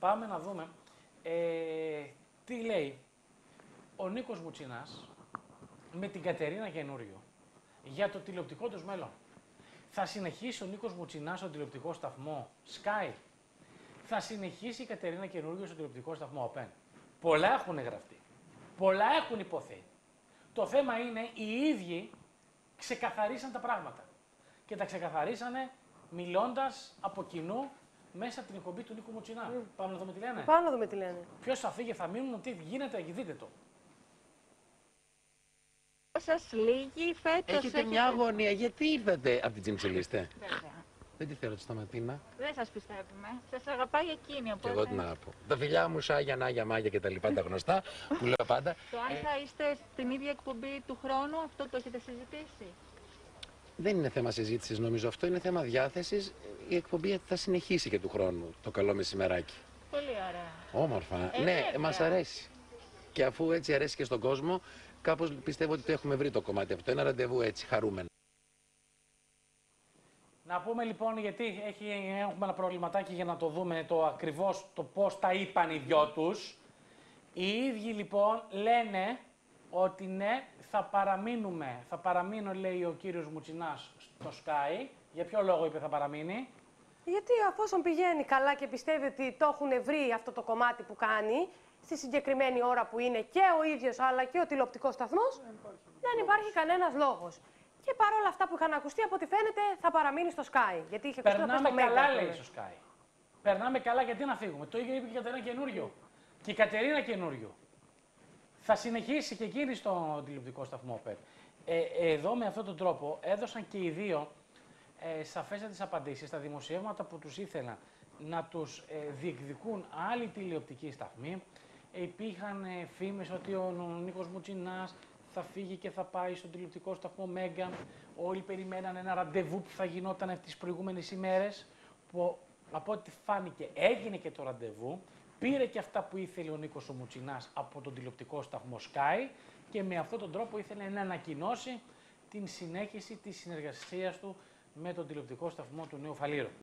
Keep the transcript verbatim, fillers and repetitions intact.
Πάμε να δούμε ε, τι λέει ο Νίκος Μουτσινάς με την Κατερίνα Καινούργιο για το τηλεοπτικό τους μέλλον. Θα συνεχίσει ο Νίκος Μουτσινάς στον τηλεοπτικό σταθμό Sky. Θα συνεχίσει η Κατερίνα Καινούργιο στον τηλεοπτικό σταθμό Open. Πολλά έχουν γραφτεί. Πολλά έχουν υποθεί. Το θέμα είναι οι ίδιοι ξεκαθαρίσαν τα πράγματα. Και τα ξεκαθαρίσανε μιλώντας από κοινού μέσα από την εκπομπή του Νίκου Μουτσινά. Mm. Πάμε να δούμε τι λένε. Πάμε να δούμε τι λένε. Ποιος θα φύγει, θα μείνουν, τι γίνεται, δείτε το. Σας λίγη, φέτος έχετε μια αγωνία. Γιατί ήρθατε από την Τζιμψιλή, είστε? Δεν τη θέλω τη Σταματίνα. Δεν σας πιστεύουμε. Σας αγαπάει εκείνη. Οπότε... Και εγώ την αγαπώ. Τα φιλιά μου, Σάγια, Νάγια, Μάγια και τα λοιπά τα γνωστά που λέω πάντα. Το αν θα είστε στην ίδια εκπομπή του χρόνου, αυτό το έχετε συζητήσει? Δεν είναι θέμα συζήτησης, νομίζω. Αυτό είναι θέμα διάθεσης. Η εκπομπή θα συνεχίσει και του χρόνου, το καλό μεσημεράκι. Πολύ ωραία. Όμορφα. Ε, ναι, μας αρέσει. Και αφού έτσι αρέσει και στον κόσμο, κάπως πιστεύω ότι το έχουμε βρει το κομμάτι αυτό. Ένα ραντεβού έτσι χαρούμενο. Να πούμε λοιπόν, γιατί έχει, έχουμε ένα προβληματάκι για να το δούμε το ακριβώς το πώς τα είπαν οι δυο τους. Οι ίδιοι λοιπόν λένε ότι ναι, θα παραμείνουμε. Θα παραμείνω, λέει ο κύριος Μουτσινάς, στο Sky. Για ποιο λόγο είπε θα παραμείνει? Γιατί αφόσον πηγαίνει καλά και πιστεύει ότι το έχουν βρει αυτό το κομμάτι που κάνει, στη συγκεκριμένη ώρα που είναι και ο ίδιος αλλά και ο τηλεοπτικός σταθμός, δεν υπάρχει, δεν υπάρχει κανένας λόγος. Και παρόλα αυτά που είχαν ακουστεί, από ό,τι φαίνεται, θα παραμείνει στο Sky. Γιατί είχε ακουστεί από το Μέγκα. Καλά, λέει στο Sky. Περνάμε καλά, γιατί να φύγουμε? Το ίδιο είπε και η Κατερίνα Καινούργιο. Και η Κατερίνα Καινούργιο. Θα συνεχίσει και εκείνη στον τηλεοπτικό σταθμό Open. Ε, εδώ με αυτόν τον τρόπο έδωσαν και οι δύο ε, σαφέστατες απαντήσεις στα δημοσιεύματα που τους ήθελαν να τους ε, διεκδικούν άλλοι τηλεοπτικοί σταθμοί. Ε, υπήρχαν ε, φήμες ότι ο, ο Νίκος Μουτσινάς θα φύγει και θα πάει στον τηλεοπτικό σταθμό Μέγκα. Όλοι περιμέναν ένα ραντεβού που θα γινόταν τις προηγούμενες ημέρες, που από ό,τι φάνηκε έγινε και το ραντεβού. Πήρε και αυτά που ήθελε ο Νίκος ο Μουτσινάς από τον τηλεοπτικό σταθμό Sky και με αυτόν τον τρόπο ήθελε να ανακοινώσει την συνέχιση της συνεργασίας του με τον τηλεοπτικό σταθμό του Νέου Φαλήρου.